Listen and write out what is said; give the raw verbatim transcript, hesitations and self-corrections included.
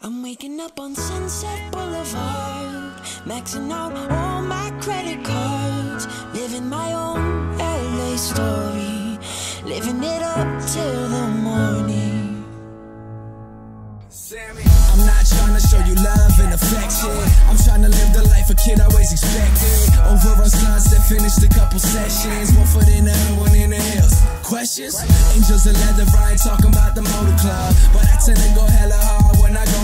I'm waking up on Sunset Boulevard, maxing out all my credit cards, living my own L A story, living it up till the morning. I'm not trying to show you love and affection, I'm trying to live the life a kid always expected. Over on Sunset, finished a couple sessions, one foot in the hill, one in the hills. Questions? Angels and leather, Ryan talking about the motor club, but I tend to go hella hard when I go